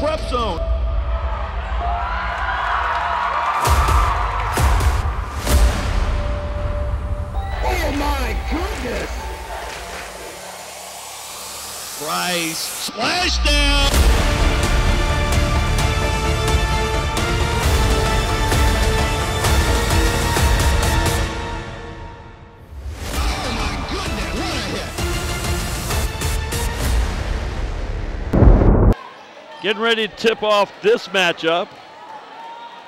prep zone. Oh my goodness! Price splashdown. Getting ready to tip off this matchup.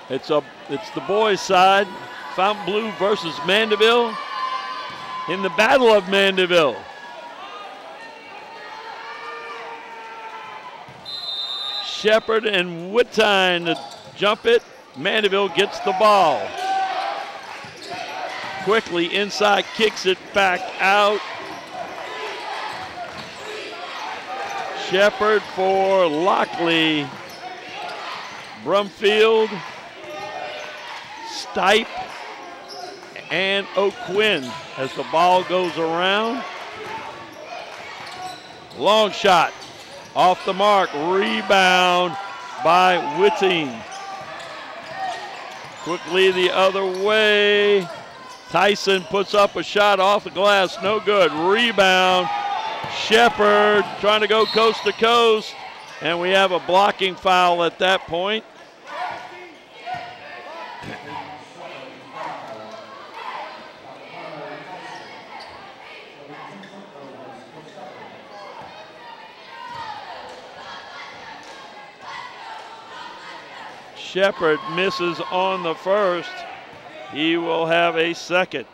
It's the boys' side, Fontainebleau versus Mandeville in the Battle of Mandeville. Shepherd and Woodtine to jump it. Mandeville gets the ball. Quickly inside, kicks it back out. Shepherd for Lockley. Brumfield, Stipe, and O'Quinn as the ball goes around. Long shot, off the mark, rebound by Whitting. Quickly the other way. Tyson puts up a shot off the glass, no good, rebound. Shepherd trying to go coast to coast, and we have a blocking foul at that point. Shepherd misses on the first. He will have a second.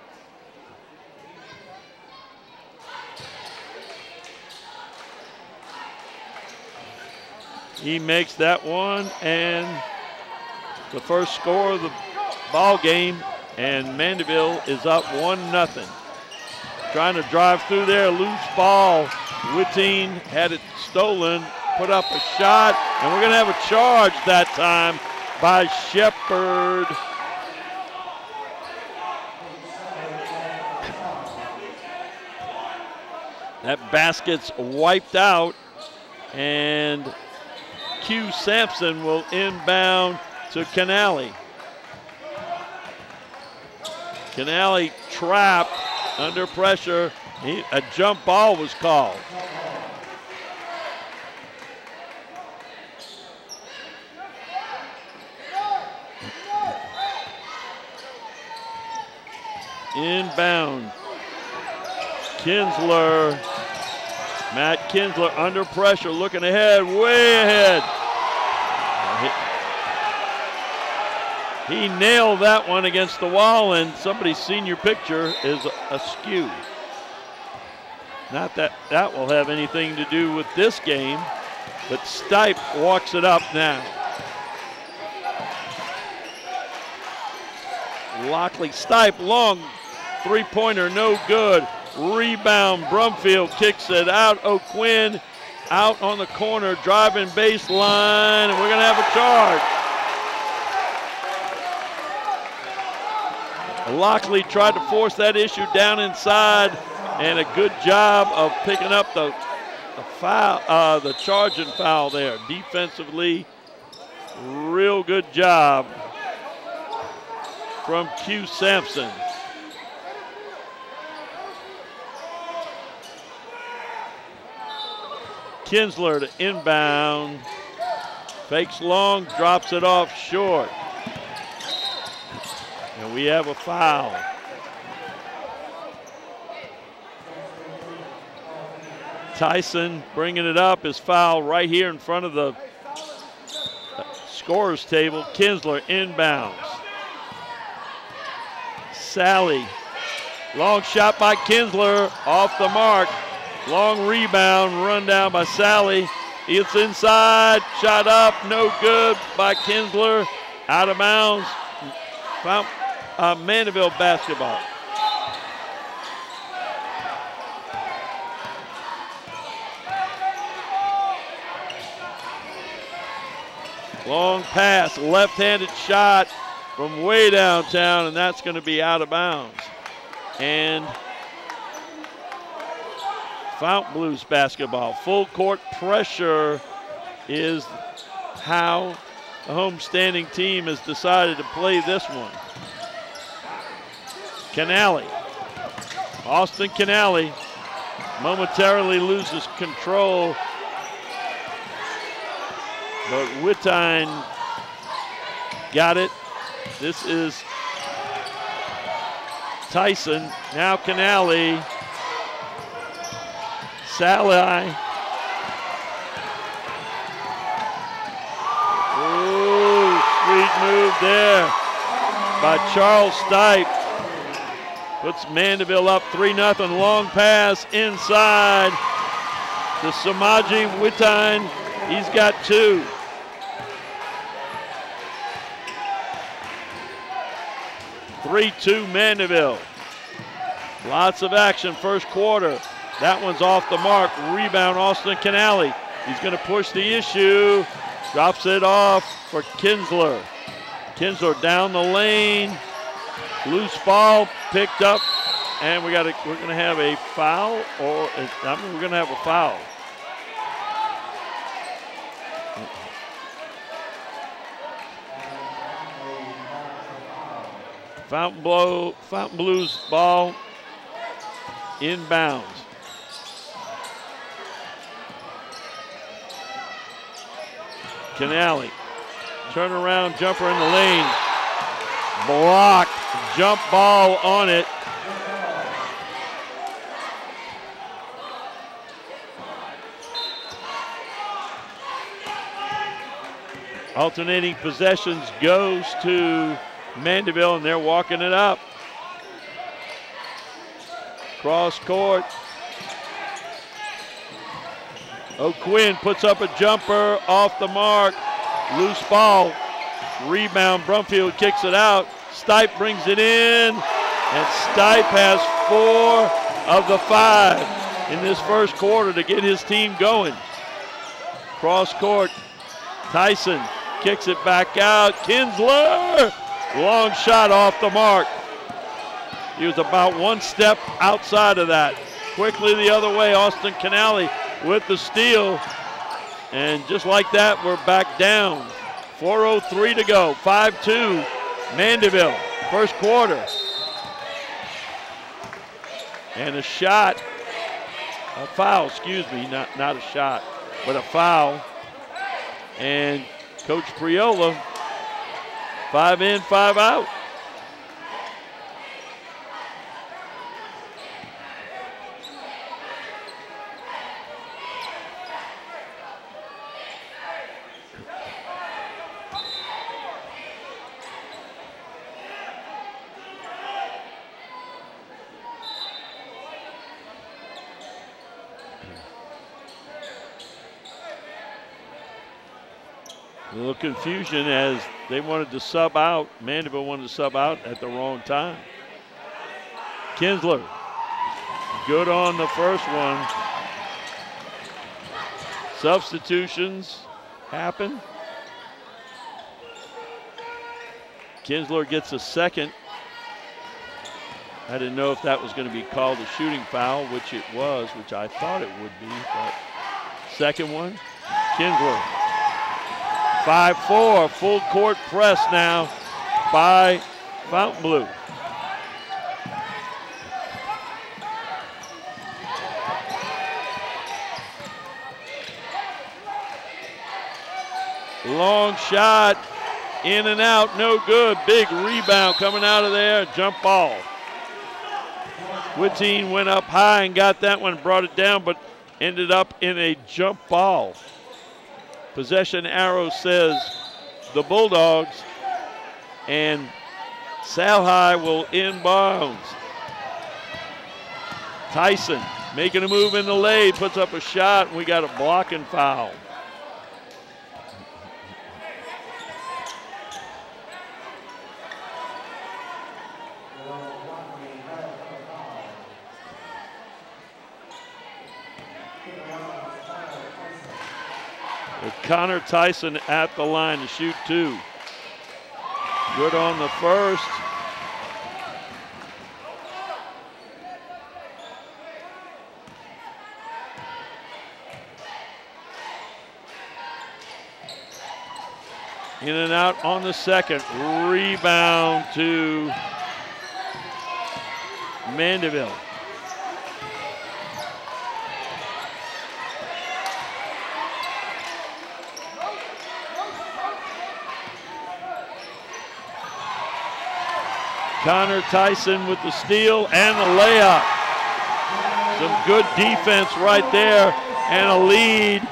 He makes that one, and the first score of the ball game, and Mandeville is up 1-0. Trying to drive through there, loose ball. Whitting had it stolen, put up a shot, and we're gonna have a charge that time by Shepherd. That basket's wiped out, and Q Sampson will inbound to Canale. Canale trapped under pressure. A jump ball was called. Inbound. Kinsler. Matt Kinsler under pressure, looking ahead, way ahead. He nailed that one against the wall, and somebody's senior picture is askew. Not that that will have anything to do with this game, but Stipe walks it up now. Lockley, Stipe, long three-pointer, no good. Rebound, Brumfield kicks it out. O'Quinn out on the corner, driving baseline, and we're gonna have a charge. Lockley tried to force that issue down inside, and a good job of picking up the charge and foul there. Defensively, real good job from Q Sampson. Kinsler to inbound, fakes long, drops it off short. And we have a foul. Tyson bringing it up, his foul right here in front of the scorer's table. Kinsler inbounds. Sally, long shot by Kinsler, off the mark. Long rebound, run down by Sally. It's inside, shot up, no good by Kinsler. Out of bounds, Mandeville basketball. Long pass, left-handed shot from way downtown, and that's gonna be out of bounds. And Fontainebleau's basketball. Full court pressure is how the homestanding team has decided to play this one. Canale, Austin Canale momentarily loses control, but Wittine got it. This is Tyson, now Canale, Salai. Ooh, sweet move there by Charles Stipe. Puts Mandeville up 3-0, long pass inside to Samaji Wittine. He's got two. Three-two Mandeville. Lots of action first quarter. That one's off the mark. Rebound Austin Canale. He's gonna push the issue. Drops it off for Kinsler. Kinsler down the lane. Loose ball picked up, and we're gonna have a foul, or I mean, we're gonna have a foul. Fontainebleau's ball inbounds. Canale, turnaround jumper in the lane. Blocked, jump ball on it. Alternating possessions goes to Mandeville, and they're walking it up. Cross court. O'Quinn puts up a jumper off the mark. Loose ball. Rebound, Brumfield kicks it out. Stipe brings it in, and Stipe has 4 of the 5 in this first quarter to get his team going. Cross court, Tyson kicks it back out. Kinsler, long shot off the mark. He was about one step outside of that. Quickly the other way, Austin Canale with the steal. And just like that, we're back down. 4:03 to go, 5-2 Mandeville, first quarter. And a shot, a foul, excuse me, not a shot, but a foul. And Coach Priola, 5 in, 5 out. A little confusion as they wanted to sub out. Mandeville wanted to sub out at the wrong time. Kinsler, good on the first one. Substitutions happen. Kinsler gets a second. I didn't know if that was going to be called a shooting foul, which it was, which I thought it would be, but second one, Kinsler. 5-4, full court press now by Fontainebleau. Long shot, in and out, no good. Big rebound coming out of there, jump ball. Wittine went up high and got that one, brought it down, but ended up in a jump ball. Possession arrow says the Bulldogs, and Salhai will inbounds. Tyson making a move in the lane, puts up a shot, and we got a blocking foul. Connor Tyson at the line to shoot two. Good on the first. In and out on the second. Rebound to Mandeville. Connor Tyson with the steal and the layup. Some good defense right there and a lead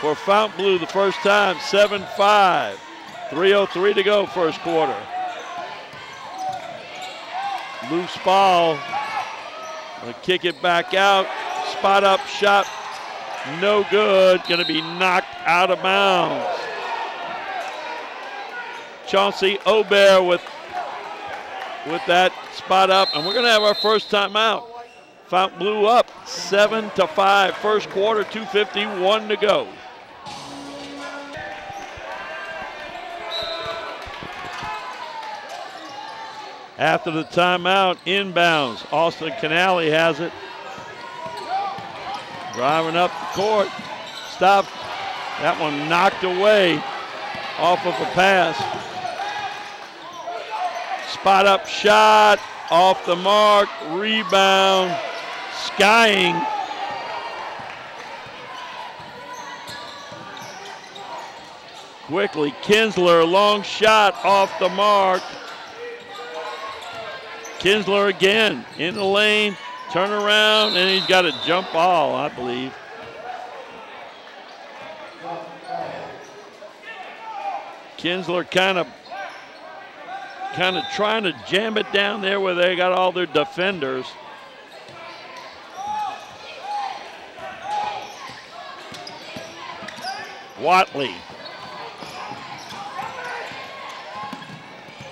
for Fontainebleau the first time, 7-5. 3:03 to go, first quarter. Loose ball, gonna kick it back out. Spot up shot, no good. Gonna be knocked out of bounds. Chauncey Obear with that spot up, and we're gonna have our first timeout. Fontainebleau up 7-5, first quarter, 2:51 to go. After the timeout, inbounds. Austin Canale has it. Driving up the court. Stopped. That one knocked away off of a pass. Spot up shot. Off the mark. Rebound. Skying. Quickly, Kinsler. Long shot. Off the mark. Kinsler again, in the lane, turn around, and he's got a jump ball, I believe. Kinsler kind of trying to jam it down there where they got all their defenders. Watley.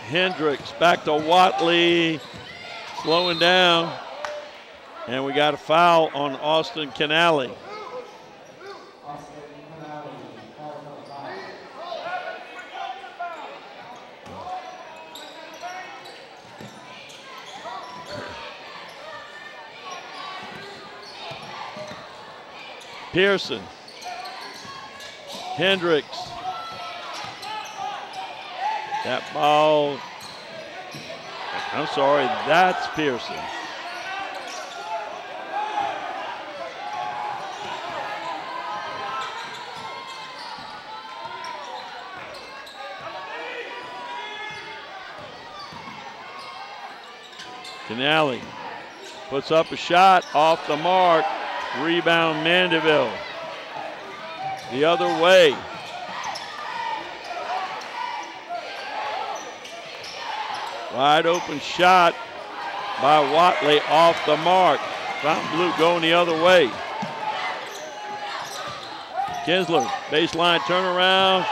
Hendricks back to Watley. Slowing down, and we got a foul on Austin Canale. Pearson, Hendricks. That ball. I'm sorry, that's Pearson. Canale puts up a shot off the mark. Rebound Mandeville. The other way. Wide open shot by Watley off the mark. Fontainebleau going the other way. Kinsler, baseline turnaround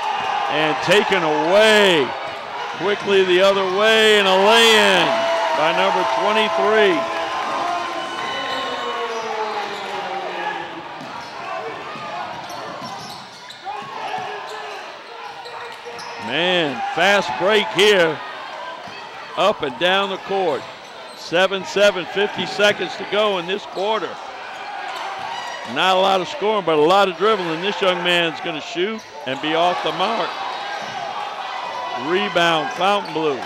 and taken away. Quickly the other way and a lay-in by number 23. Man, fast break here. Up and down the court. 7-7, 50 seconds to go in this quarter. Not a lot of scoring, but a lot of dribbling. This young man's gonna shoot and be off the mark. Rebound, Fontainebleau.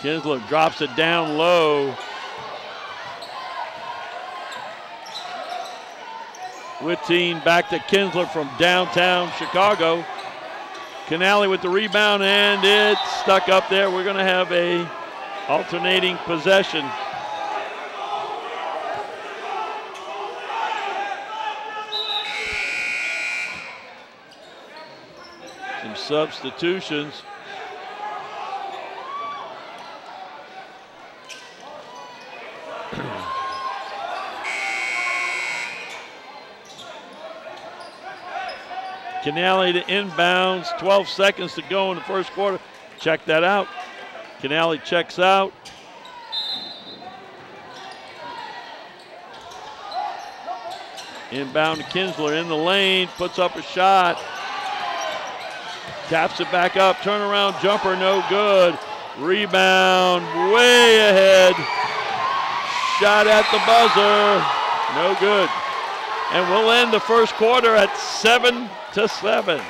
Kinsler drops it down low. Whitteen back to Kinsler from downtown Chicago. Canale with the rebound, and it's stuck up there. We're gonna have a alternating possession. Some substitutions. Canale to inbounds, 12 seconds to go in the first quarter. Check that out. Canale checks out. Inbound to Kinsler in the lane, puts up a shot. Taps it back up, turnaround jumper, no good. Rebound way ahead. Shot at the buzzer, no good. And we'll end the first quarter at 7-7.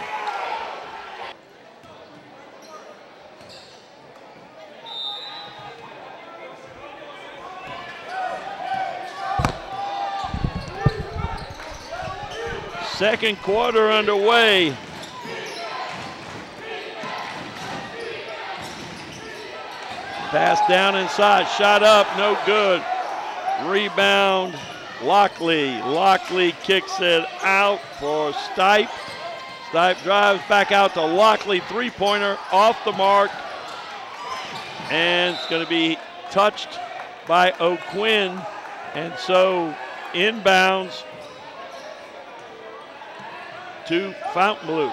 Second quarter underway. Pass down inside, shot up, no good. Rebound, Lockley. Lockley kicks it out for Stipe. Stipe drives back out to Lockley, three-pointer off the mark. And it's gonna be touched by O'Quinn. And so inbounds to Fontainebleau.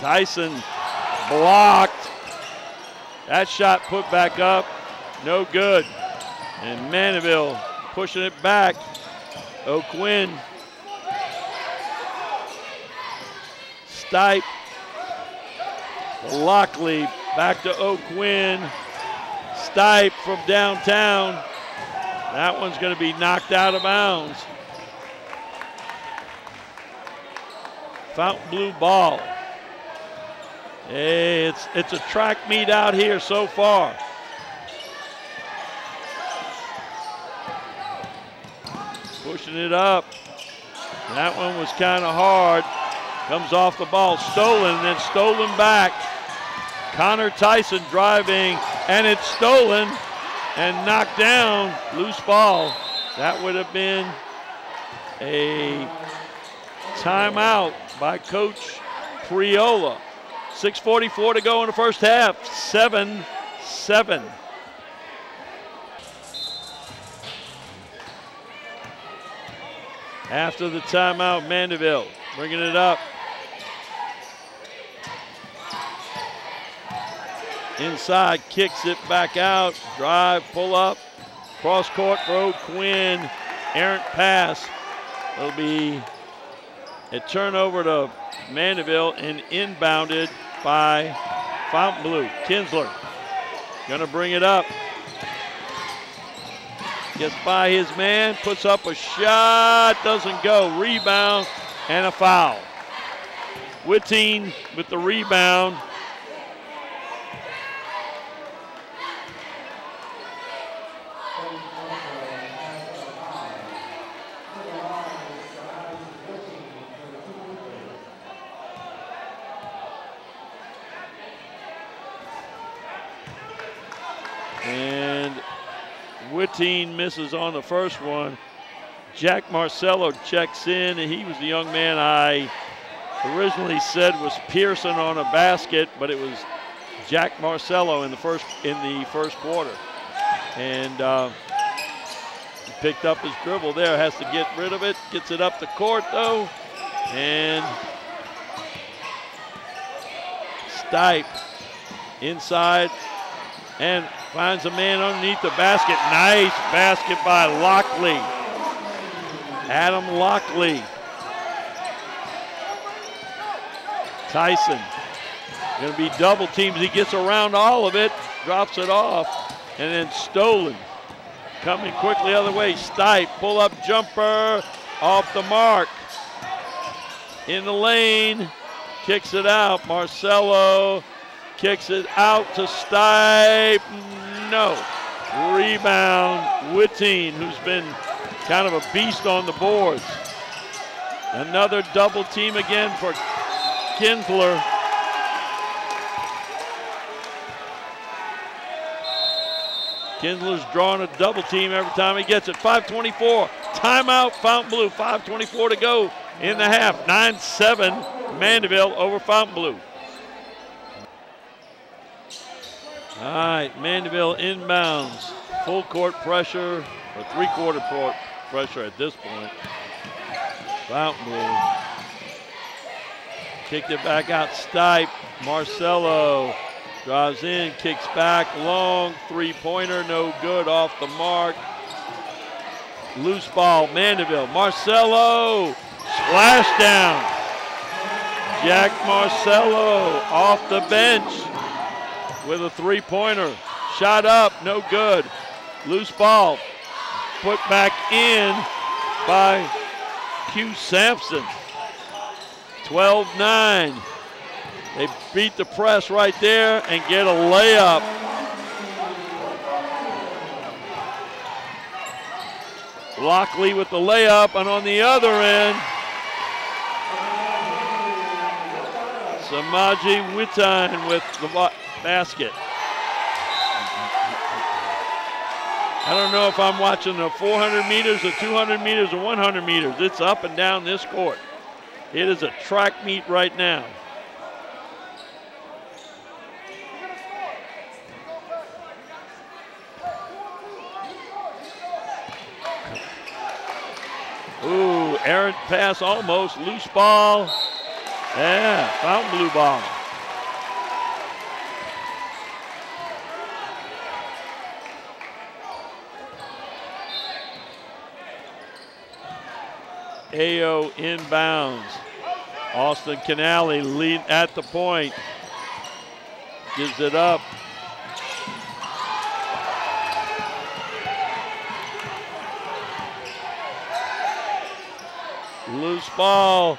Tyson blocked. That shot put back up, no good. And Mandeville pushing it back. O'Quinn. Stipe. Lockley back to O'Quinn. Stipe from downtown. That one's going to be knocked out of bounds. Fontainebleau ball. Hey, it's a track meet out here so far. Pushing it up. That one was kind of hard. Comes off the ball, stolen, and then stolen back. Connor Tyson driving, and it's stolen and knocked down, loose ball. That would have been a timeout by Coach Priola. 6:44 to go in the first half, 7-7. After the timeout, Mandeville bringing it up. Inside, kicks it back out, drive, pull up, cross court for O'Quinn, errant pass. It'll be a turnover to Mandeville and inbounded by Fontainebleau. Kinsler gonna bring it up. Gets by his man, puts up a shot, doesn't go, rebound and a foul. Whitteen with the rebound. And Whitteen misses on the first one. Jack Marcello checks in, and he was the young man I originally said was Pearson on a basket, but it was Jack Marcello in the first quarter. And he picked up his dribble there, has to get rid of it, gets it up the court though, and Stipe inside and finds a man underneath the basket. Nice basket by Lockley. Adam Lockley. Tyson gonna be double teamed. He gets around all of it, drops it off, and then stolen. Coming quickly the other way, Stipe, pull up jumper, off the mark. In the lane, kicks it out, Marcello. Kicks it out to Stipe, no. Rebound, Whitteen, who's been kind of a beast on the boards. Another double team again for Kinsler. Kinsler's drawing a double team every time he gets it. 5:24, timeout, Fontainebleau, 5:24 to go in the half. 9-7, Mandeville over Fontainebleau. All right, Mandeville inbounds. Full court pressure, or three-quarter court pressure at this point. Fontainebleau kicked it back out. Stipe, Marcello drives in, kicks back, long three-pointer, no good, off the mark. Loose ball, Mandeville. Marcelo, splash down. Jack Marcelo off the bench with a three-pointer. Shot up, no good. Loose ball, put back in by Q Sampson. 12-9. They beat the press right there and get a layup. Lockley with the layup, and on the other end, Samaje Witan with the basket. I don't know if I'm watching the 400 meters or 200 meters or 100 meters. It's up and down this court. It is a track meet right now. Ooh, errant pass almost, loose ball. Yeah, found blue ball. AO inbounds. Austin Canale lead at the point. Gives it up. Loose ball.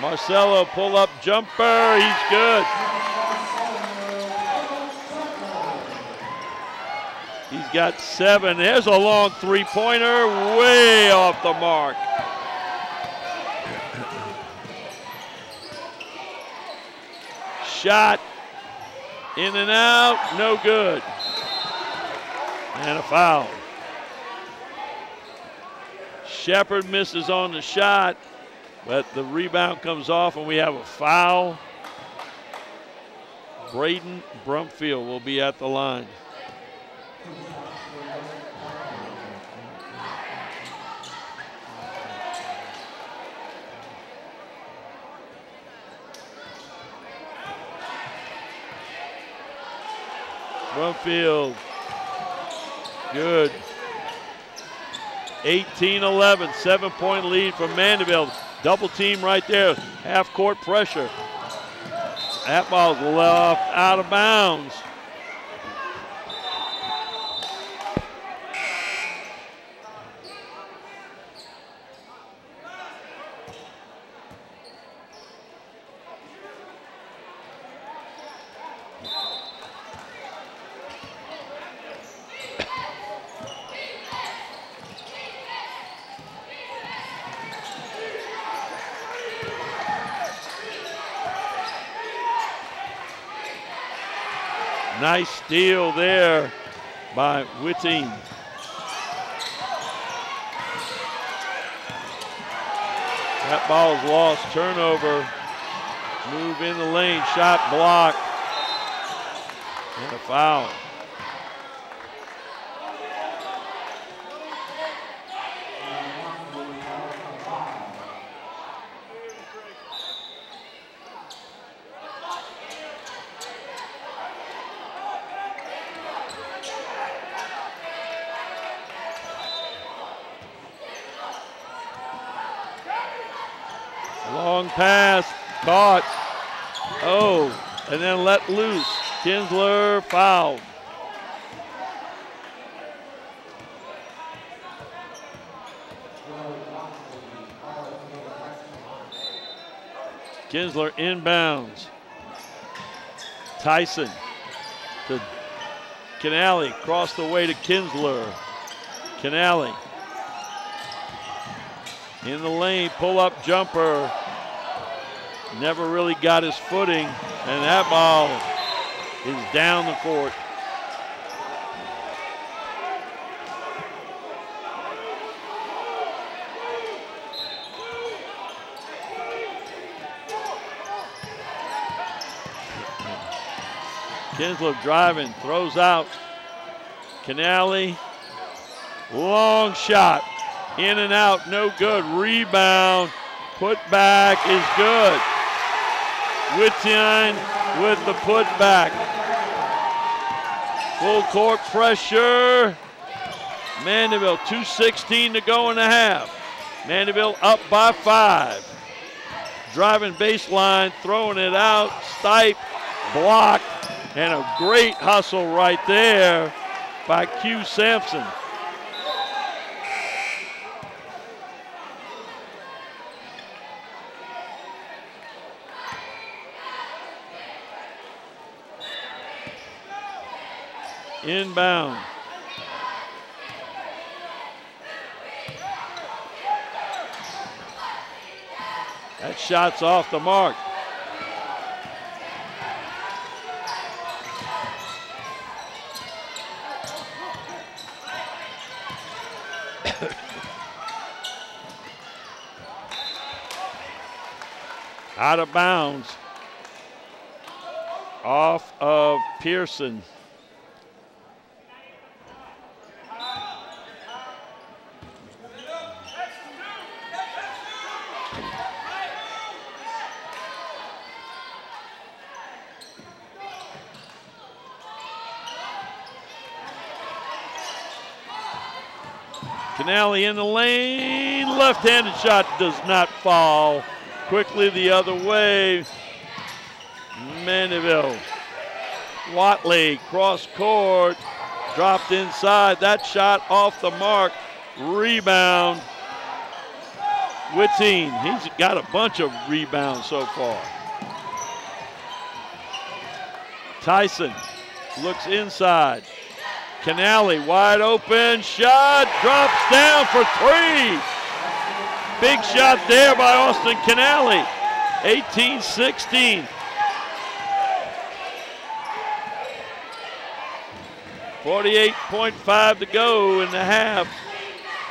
Marcelo pull up jumper. He's good. He's got 7. There's a long three-pointer. Way off the mark. Shot, in and out, no good. And a foul. Shepard misses on the shot, but the rebound comes off and we have a foul. Braden Brumfield will be at the line. Brumfield, good. 18-11, 7-point lead for Mandeville. Double team right there, half court pressure. That ball's left out of bounds. Nice steal there by Wittine. That ball's lost, turnover. Move in the lane, shot blocked. And a foul. Long pass, caught. Oh, and then let loose. Kinsler fouled. Kinsler inbounds. Tyson to Canale, cross the way to Kinsler. Canale in the lane, pull up jumper. Never really got his footing, and that ball is down the court. Kinsler driving, throws out. Canale, long shot. In and out, no good. Rebound, put back is good. Wittine with the put back. Full court pressure. Mandeville, 2:16 to go in the half. Mandeville up by 5. Driving baseline, throwing it out. Stipe blocked, and a great hustle right there by Q Sampson. Inbound. That shot's off the mark. Out of bounds. Off of Pearson. Canale in the lane, left-handed shot does not fall. Quickly the other way, Mandeville. Watley, cross court, dropped inside. That shot off the mark, rebound. Wittine, he's got a bunch of rebounds so far. Tyson looks inside. Canale, wide open, shot, drops down for 3. Big shot there by Austin Canale, 18-16. .5 to go in the half.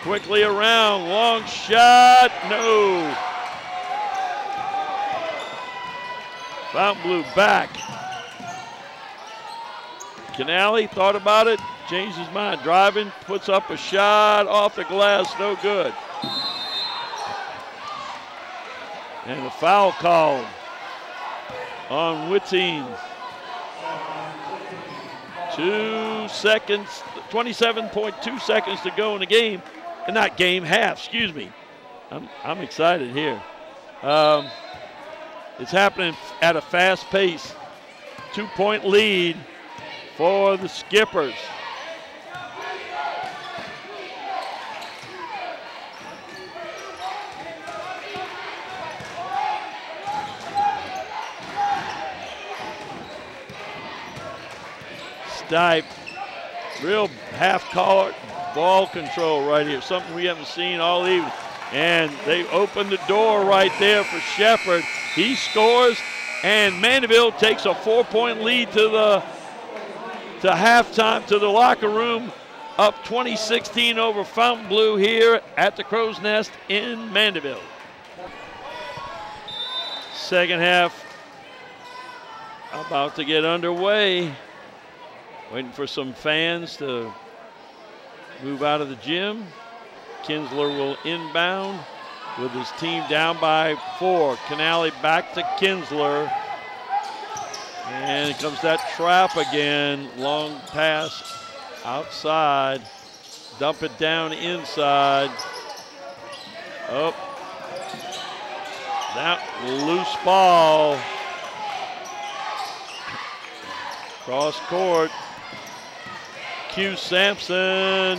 Quickly around, long shot, no. Fontainebleau back. Canale thought about it, changed his mind. Driving, puts up a shot off the glass, no good. And a foul called on Wittine. 2 seconds, 27.2 seconds to go in the game. And not game, half, excuse me. I'm excited here. It's happening at a fast pace. 2-point lead for the Skippers. Stipe, real half-court ball control right here, something we haven't seen all evening. And they open the door right there for Shepard. He scores, and Mandeville takes a 4-point lead to halftime, to the locker room, up 20-16 over Fontainebleau here at the Crow's Nest in Mandeville. Second half about to get underway. Waiting for some fans to move out of the gym. Kinsler will inbound with his team down by 4. Canale back to Kinsler. And comes that trap again. Long pass outside. Dump it down inside. Up. That loose ball. Cross court. Q Sampson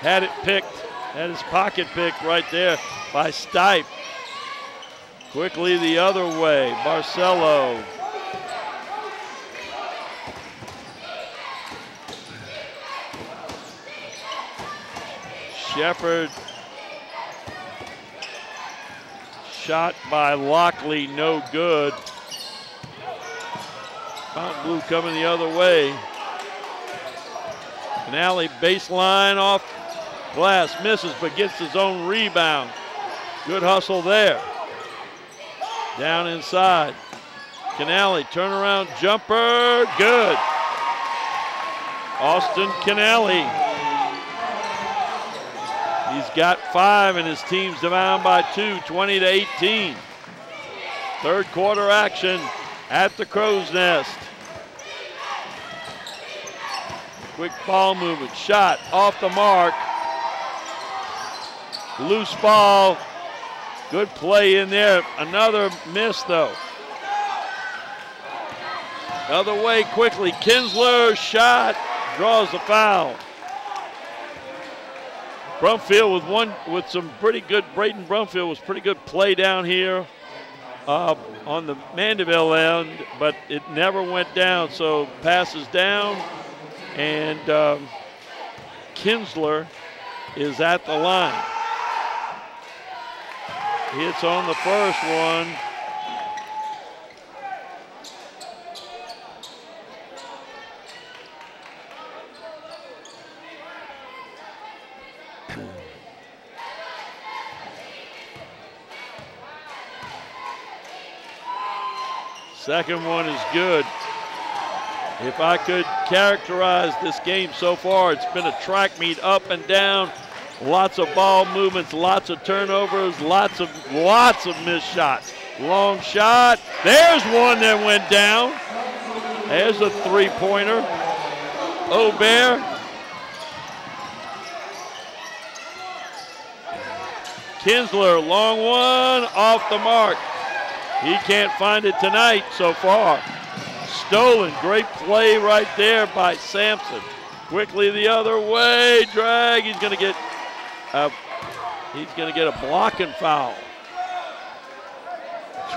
had it picked. Had his pocket picked right there by Stipe. Quickly the other way. Barcelo. Shepard, shot by Lockley, no good. Fontainebleau coming the other way. Canale baseline off glass, misses, but gets his own rebound. Good hustle there. Down inside. Canale, turnaround jumper, good. Austin Canale. He's got 5 and his team's down by 2, 20-18. Third quarter action at the Crow's Nest. Quick ball movement, shot off the mark. Loose ball, good play in there. Another miss though. Other way quickly, Kinsler's shot draws the foul. Brumfield with some pretty good, Braden Brumfield was pretty good play down here on the Mandeville end, but it never went down, so passes down, and Kinsler is at the line. Hits on the first one. Second one is good. If I could characterize this game so far, it's been a track meet up and down. Lots of ball movements, lots of turnovers, lots of missed shots. Long shot, there's one that went down. There's a three-pointer. Aubert. Kinsler, long one, off the mark. He can't find it tonight so far. Stolen, great play right there by Sampson. Quickly the other way, drag. He's gonna get a blocking foul.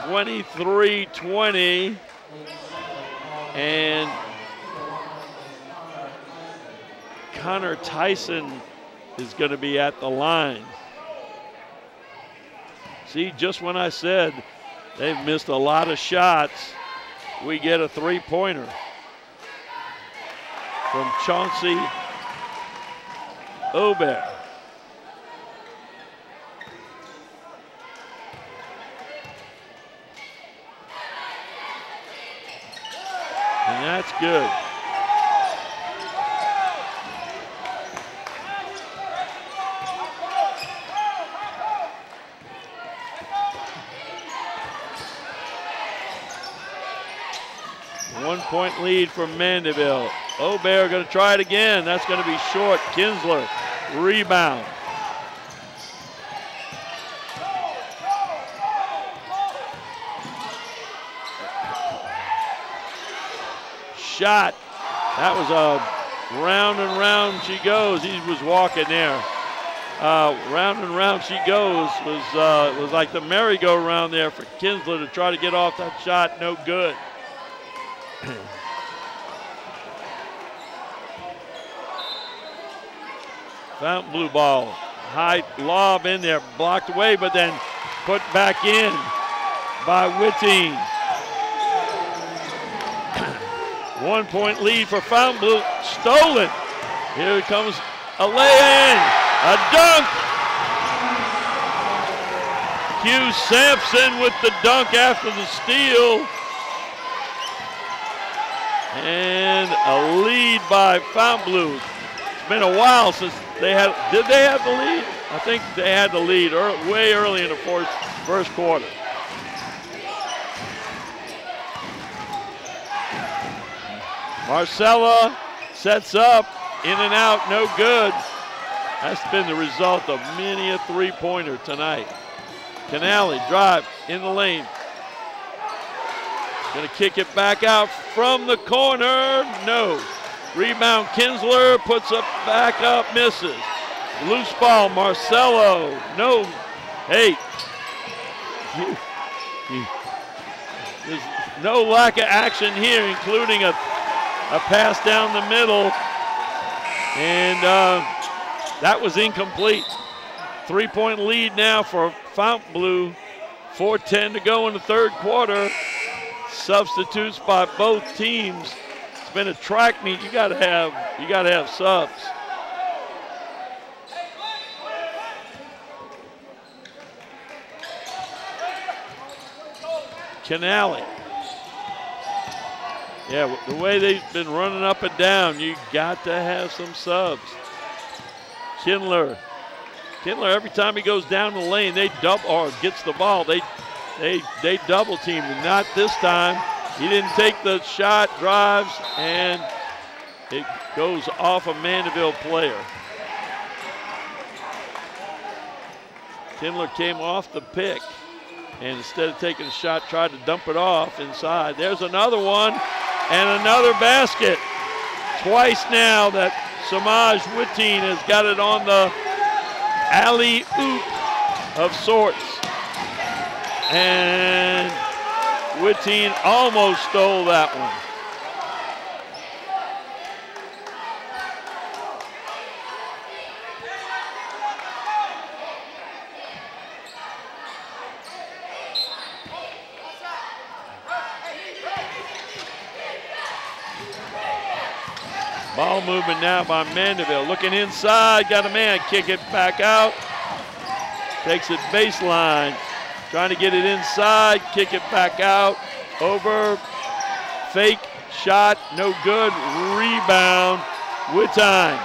23-20, and Connor Tyson is gonna be at the line. See, just when I said they've missed a lot of shots, we get a three-pointer from Chauncey Aubert. And that's good. Point lead for Mandeville. Aubert gonna try it again. That's gonna be short. Kinsler, rebound. Shot. That was a round and round she goes. He was walking there. Round and round she goes was like the merry-go-round there for Kinsler to try to get off that shot. No good. Fontainebleau ball, high lob in there, blocked away, but then put back in by Whitting. 1 point lead for Fontainebleau, stolen. Here comes a lay-in, a dunk. Hugh Sampson with the dunk after the steal. And a lead by Fontainebleau. It's been a while since they had, did they have the lead? I think they had the lead way early in the first quarter. Marcella sets up, in and out, no good. That's been the result of many a three-pointer tonight. Canale, drive in the lane. Gonna kick it back out from the corner, no. Rebound, Kinsler puts up, back up, misses. Loose ball, Marcelo, no. Hey, there's no lack of action here, including a pass down the middle. And that was incomplete. 3 point lead now for Fontainebleau. 4:10 to go in the third quarter. Substitutes by both teams. It's been a track meet. You gotta have subs. Canale. Yeah, the way they've been running up and down, you got to have some subs. Kindler. Kindler, every time he goes down the lane, they double or gets the ball. They double teamed him, not this time. He didn't take the shot, drives, and it goes off a Mandeville player. Kindler came off the pick and instead of taking a shot, tried to dump it off inside. There's another one and another basket. Twice now that Samaj Wittine has got it on the alley-oop of sorts. And Wittine almost stole that one. Ball movement now by Mandeville. Looking inside, got a man, kick it back out. Takes it baseline. Trying to get it inside, kick it back out. Over, fake, shot, no good. Rebound, Wittine,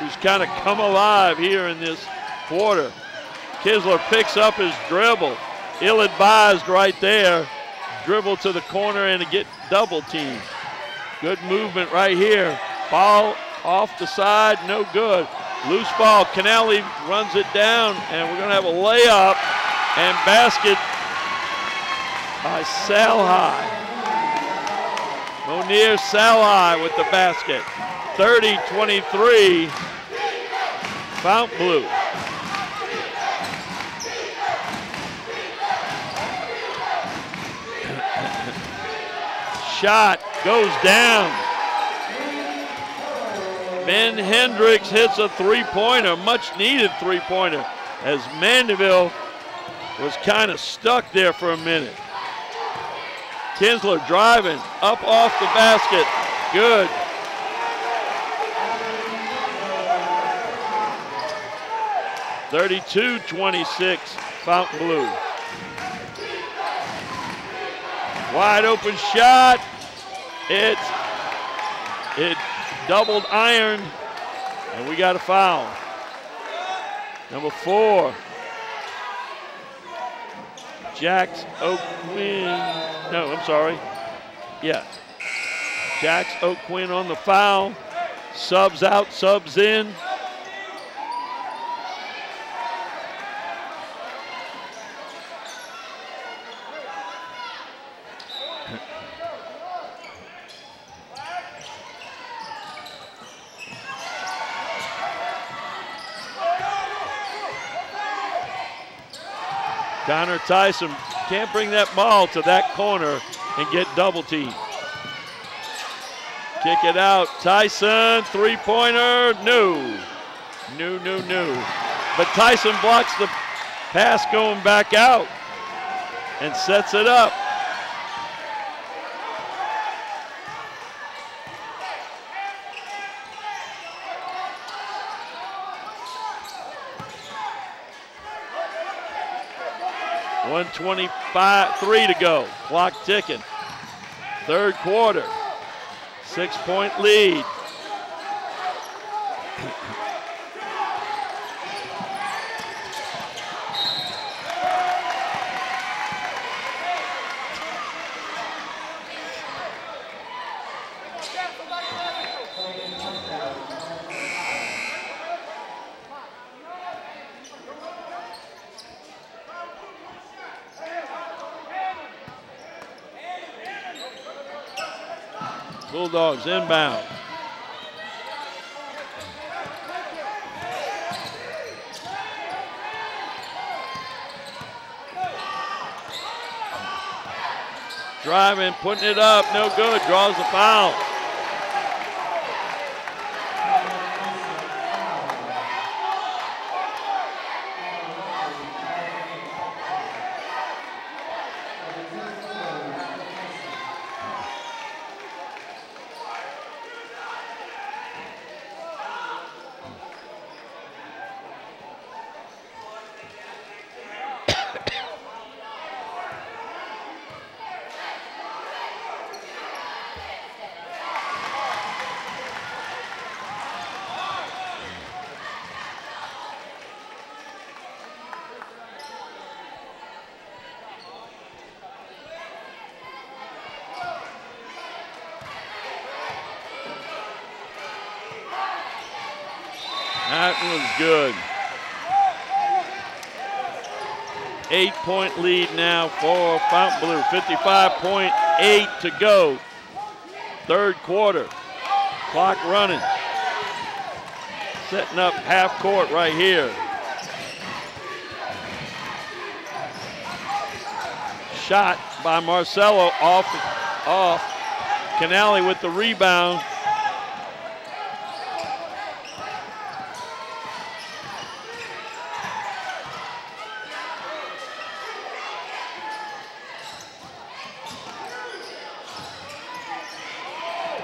who's kind of come alive here in this quarter. Kisler picks up his dribble. Ill-advised right there. Dribble to the corner and to get double teamed. Good movement right here. Ball off the side, no good. Loose ball, Canale runs it down, and we're gonna have a layup and basket by Salhi. Monir Salhi with the basket. 30-23, Fontainebleau. Shot goes down. Ben Hendricks hits a three-pointer, much needed three-pointer, as Mandeville was kind of stuck there for a minute. Kinsler driving up off the basket, good. (32-26) Fontainebleau. Wide open shot. It doubled iron, and we got a foul. Number 4, Jax O'Quinn. No, I'm sorry. Yeah, Jax O'Quinn on the foul. Subs out, subs in. Connor Tyson can't bring that ball to that corner and get double teamed. Kick it out, Tyson, three-pointer, no. But Tyson blocks the pass going back out and sets it up. (1:25), 3 to go, clock ticking. Third quarter, 6-point lead. Bulldogs inbound. Driving, putting it up, no good, draws the foul. That was good. 8-point lead now for Fontainebleau. 55.8 to go. Third quarter. Clock running. Setting up half court right here. Shot by Marcelo off. Canale with the rebound.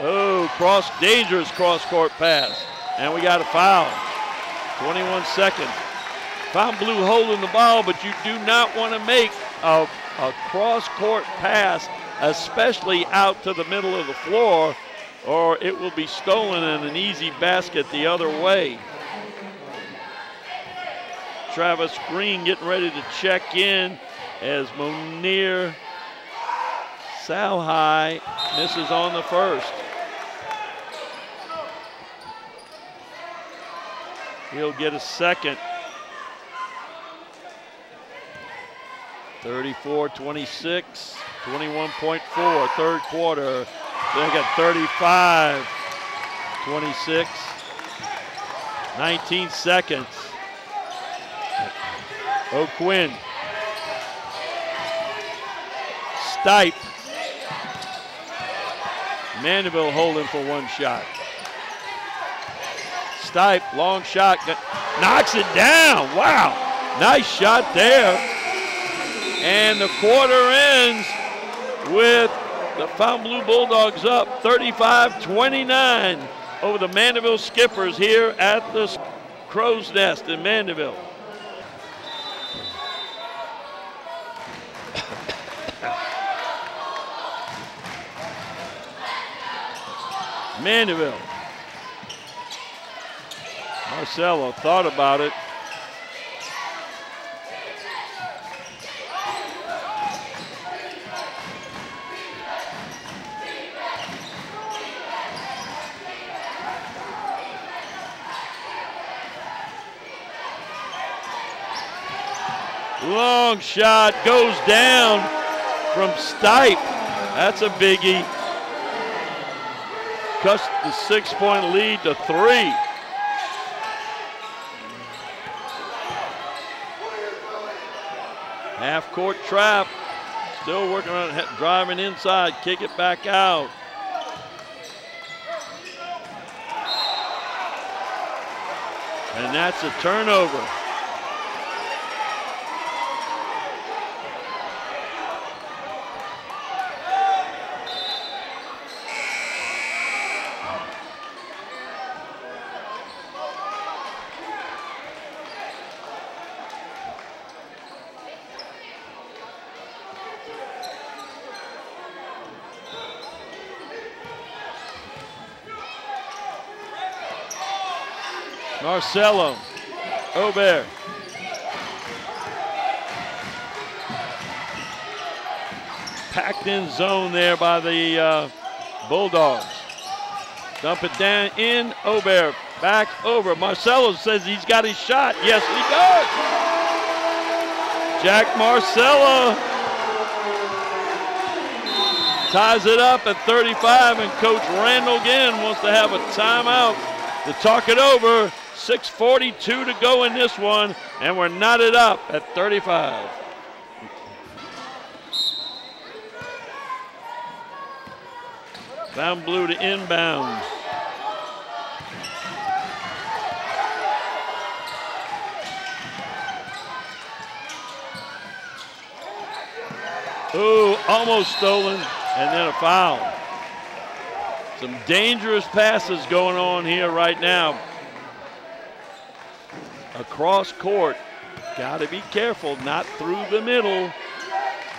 Oh, dangerous cross-court pass. And we got a foul. 21 seconds. Fontainebleau holding the ball, but you do not want to make a cross-court pass, especially out to the middle of the floor, or it will be stolen and an easy basket the other way. Travis Green getting ready to check in as Monir Salhai misses on the first. He'll get a second. 34-26, 21.4, third quarter. They got 35-26, 19 seconds. O'Quinn. Stipe. Mandeville holding for one shot. Stipe, long shot, knocks it down. Wow, nice shot there. And the quarter ends with the Fontainebleau Bulldogs up 35-29 over the Mandeville Skippers here at the Crow's Nest in Mandeville. Mandeville. Marcelo thought about it. Long shot goes down from Stipe. That's a biggie. Cuts the 6-point lead to 3. Half court trap. Still working on it, driving inside, kick it back out. And that's a turnover. Marcelo, Aubert. Packed in zone there by the Bulldogs. Dump it down in, Aubert, back over. Marcelo says he's got his shot. Yes, he does. Jack Marcelo ties it up at 35, and Coach Randall again wants to have a timeout to talk it over. 6:42 to go in this one, and we're knotted up at 35. Fontainebleau to inbound. Ooh, almost stolen, and then a foul. Some dangerous passes going on here right now. Across court, gotta be careful, not through the middle.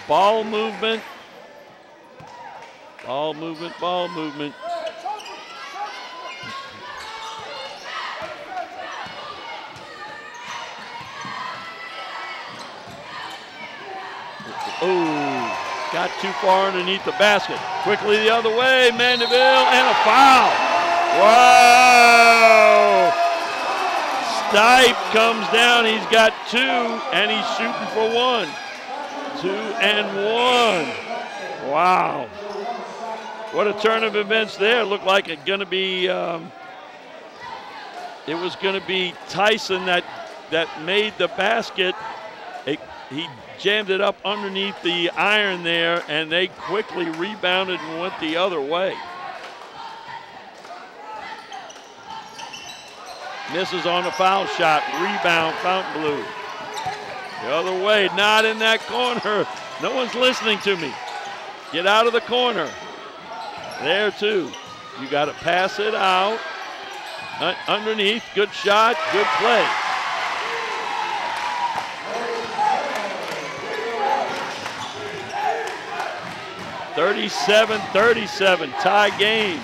Ball movement. Ball movement, ball movement. Oh, got too far underneath the basket. Quickly the other way, Mandeville, and a foul. Wow. Stipe comes down, he's got two, and he's shooting for one. 2 and 1. Wow. What a turn of events there. Looked like it's gonna be, it was gonna be Tyson that made the basket. He jammed it up underneath the iron there, and they quickly rebounded and went the other way. Misses on the foul shot, rebound Fontainebleau. The other way, not in that corner. No one's listening to me. Get out of the corner. There too. You gotta pass it out. Underneath, good shot, good play. Defense, 37-37, tie game.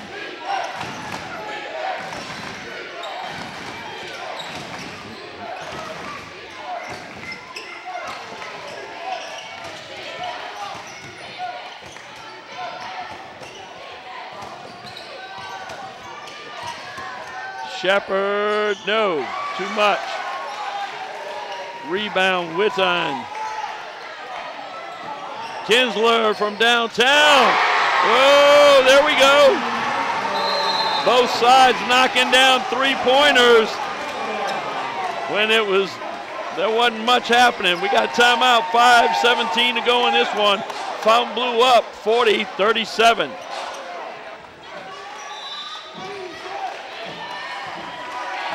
Shepard, no, too much. Rebound, Witton. Kinsler from downtown. Oh, there we go. Both sides knocking down three-pointers when it was, there wasn't much happening. We got timeout, 5:17 to go in this one. Fontainebleau up, 40-37.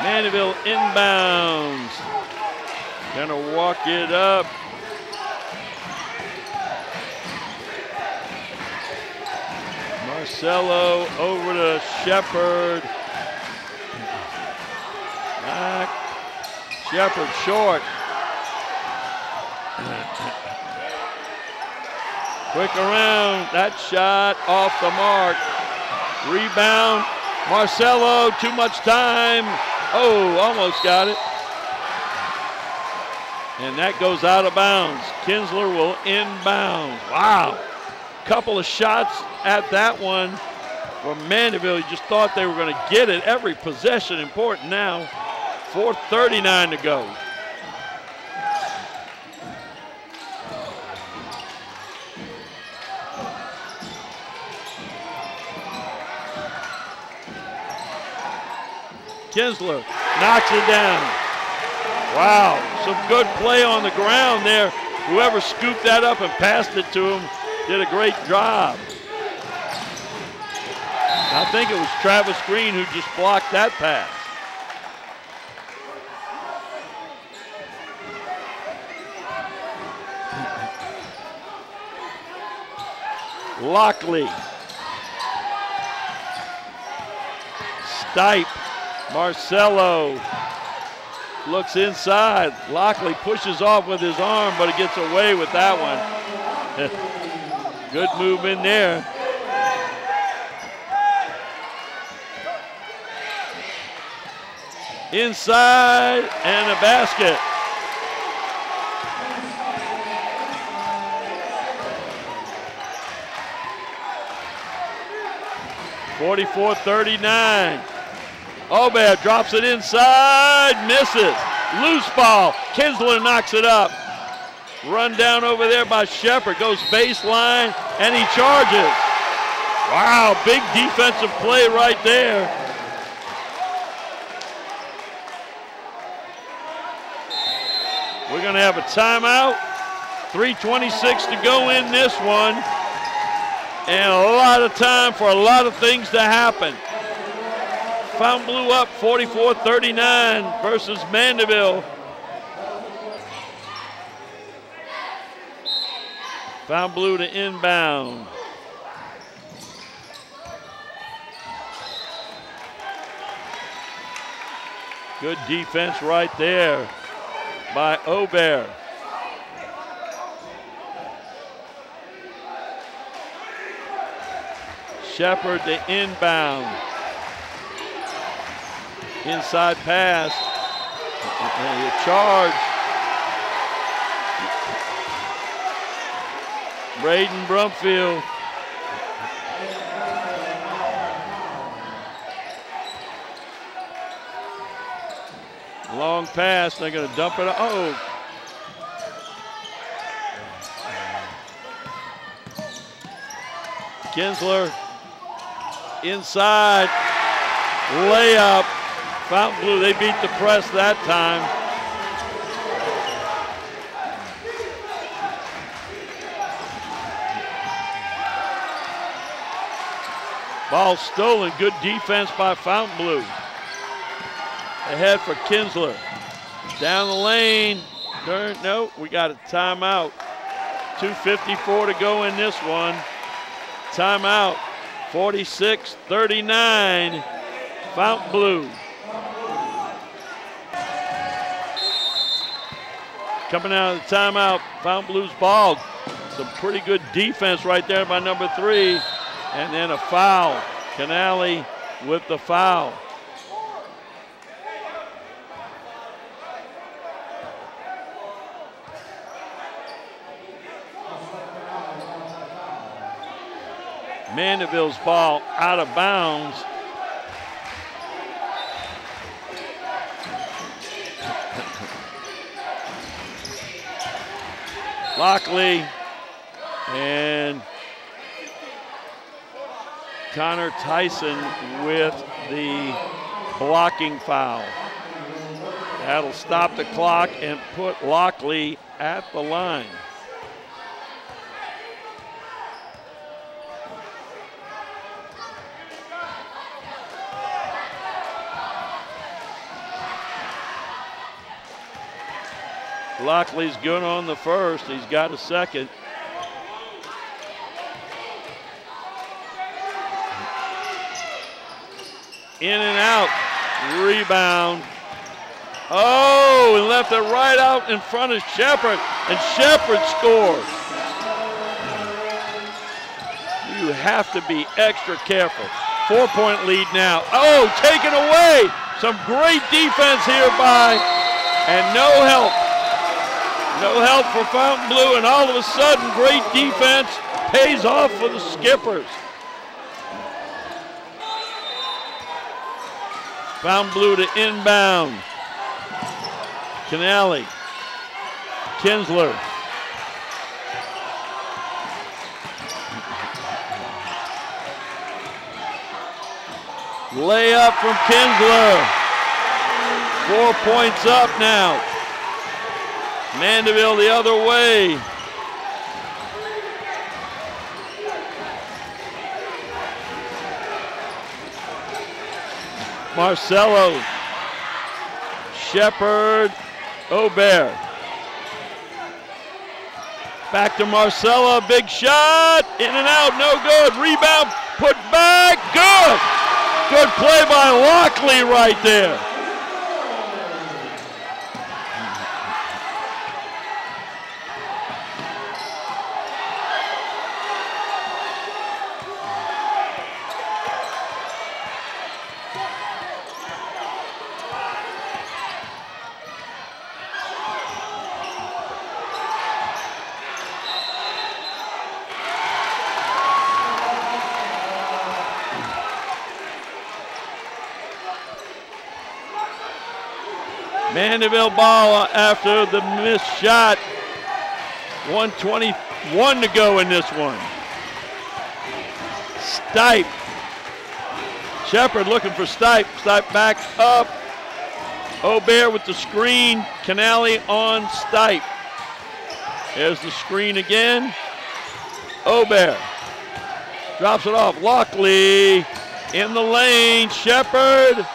Mandeville inbounds. Gonna walk it up. Marcelo over to Shepard. Back. Shepard short. Quick around. That shot off the mark. Rebound. Marcelo, too much time. Oh, almost got it. And that goes out of bounds. Kinsler will inbound. Wow. Couple of shots at that one from Mandeville. You just thought they were going to get it. Every possession important now. 4:39 to go. Kinsler knocks it down. Wow, some good play on the ground there. Whoever scooped that up and passed it to him did a great job. I think it was Travis Green who just blocked that pass. Lockley. Stipe. Marcelo looks inside. Lockley pushes off with his arm, but he gets away with that one. Good move in there. Inside and a basket. (44-39). Obeah drops it inside, misses. Loose ball, Kinsler knocks it up. Run down over there by Shepard, goes baseline, and he charges. Wow, big defensive play right there. We're gonna have a timeout. 3:26 to go in this one. And a lot of time for a lot of things to happen. Fontainebleau up 44-39 versus Mandeville. Fontainebleau to inbound. Good defense right there by Obeah. Shepard to inbound. Inside pass, and a charge. Braden Brumfield. Long pass, they're gonna dump it. Oh. Kinsler inside, layup. Fontainebleau, they beat the press that time. Ball stolen, good defense by Fontainebleau. Ahead for Kinsler. Down the lane, no, we got a timeout. 2:54 to go in this one. Timeout, 46-39, Fontainebleau. Coming out of the timeout, Fontainebleau's ball. Some pretty good defense right there by number 3, and then a foul. Canale with the foul. Mandeville's ball out of bounds. Lockley and Connor Tyson with the blocking foul. That'll stop the clock and put Lockley at the line. Lockley's good on the first. He's got a second. In and out. Rebound. Oh, and left it right out in front of Shepard, and Shepard scores. You have to be extra careful. 4-point lead now. Oh, taken away. Some great defense here by, and no help. No help for Fontainebleau, and all of a sudden, great defense pays off for the Skippers. Fontainebleau to inbound. Canale, Kinsler. Layup from Kinsler. 4 points up now. Mandeville the other way. Marcelo, Shepard, Aubert. Back to Marcelo, big shot. In and out, no good. Rebound, put back, good. Good play by Lockley right there. Mandeville ball after the missed shot. 1:21 to go in this one. Stipe. Shepard looking for Stipe. Stipe back up. Aubert with the screen. Canale on Stipe. There's the screen again. Aubert drops it off. Lockley in the lane. Shepard.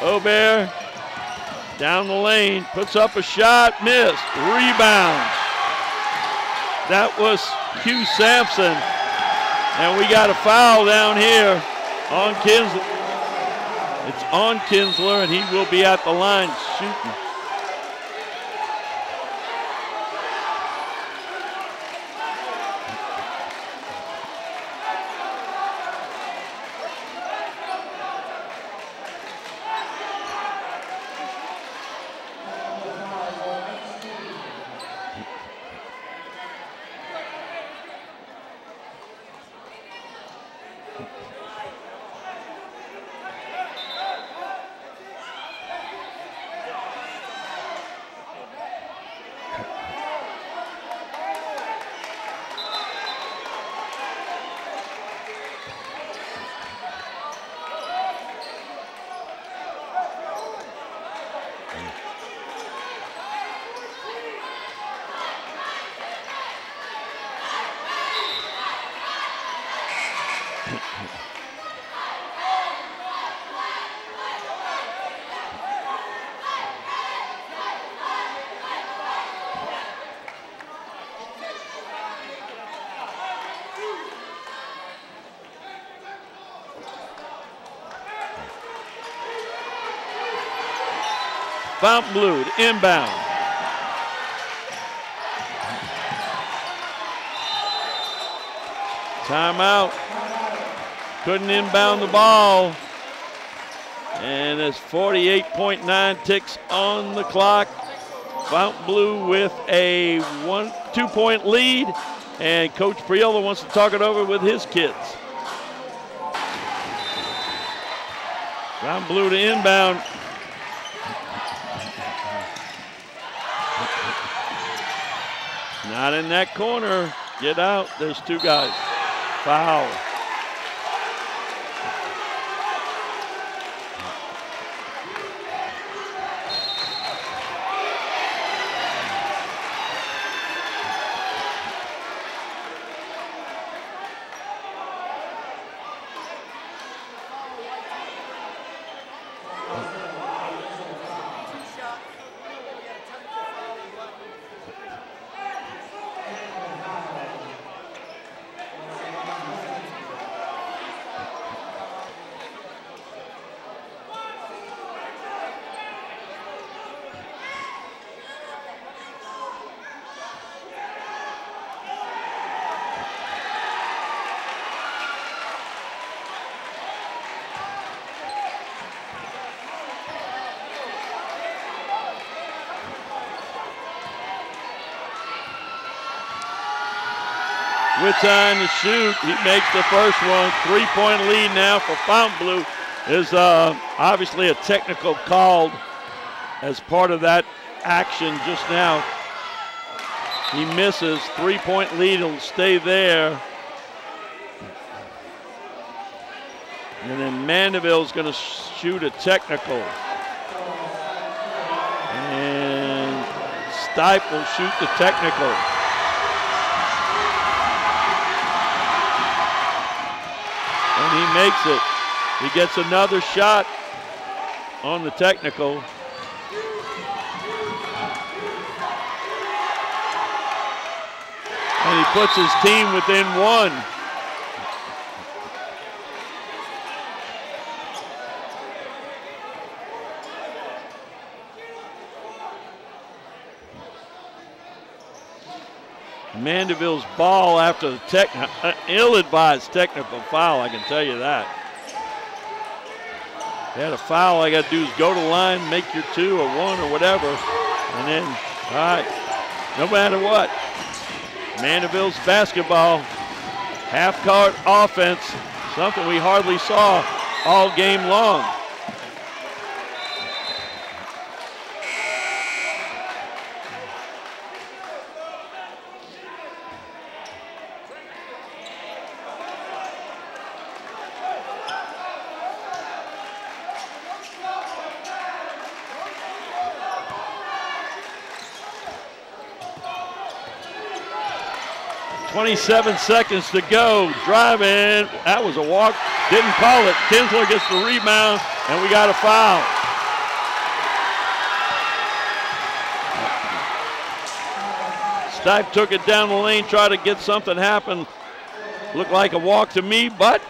Aubert. Down the lane, puts up a shot, missed, rebound. That was Hugh Sampson. And we got a foul down here on Kinsler. It's on Kinsler, and he will be at the line shooting. Fontainebleau inbound. Timeout. Couldn't inbound the ball. And it's 48.9 ticks on the clock. Fontainebleau with a 2-point lead. And Coach Priola wants to talk it over with his kids. Fontainebleau to inbound. Not in that corner. Get out. There's two guys. Foul. With time to shoot, he makes the first one. 3-point lead now for Fontainebleau. There's obviously a technical called as part of that action just now. He misses, 3-point lead will stay there. And then Mandeville's gonna shoot a technical. And Stipe will shoot the technical. He makes it. He gets another shot on the technical. And he puts his team within one. Mandeville's ball after the ill-advised technical foul, I can tell you that. They had a foul, I gotta do is go to line, make your 2 or 1 or whatever, and then, all right, no matter what. Mandeville's basketball, half-court offense, something we hardly saw all game long. Seven seconds to go, driving, that was a walk, didn't call it. Kinsler gets the rebound, and we got a foul. Stipe took it down the lane, tried to get something happen. Looked like a walk to me, but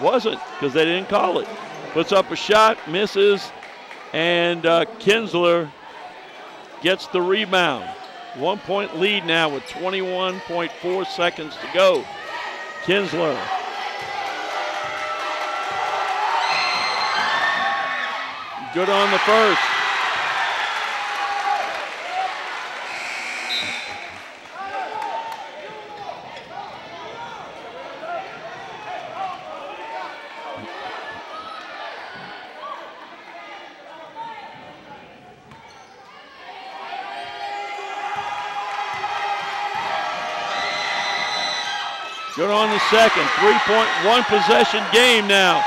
wasn't, because they didn't call it. Puts up a shot, misses, and Kinsler gets the rebound. 1-point lead now with 21.4 seconds to go. Kinsler. Good on the first. Good on the second, 3-point, 1-possession game now.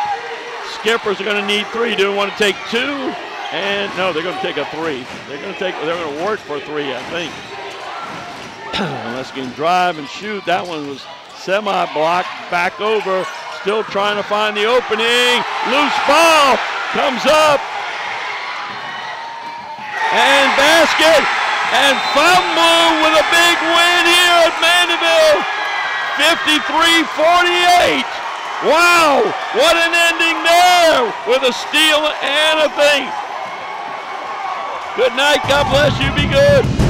Skippers are gonna need 3, do they wanna take 2? And no, they're gonna take a 3. They're gonna work for 3, I think. Unless you can drive and shoot, that one was semi-blocked, back over, still trying to find the opening. Loose ball, comes up. And basket, and Fontainebleau with a big win here at Mandeville. 53-48. Wow, what an ending there with a steal and a thing. Good night. God bless you. Be good.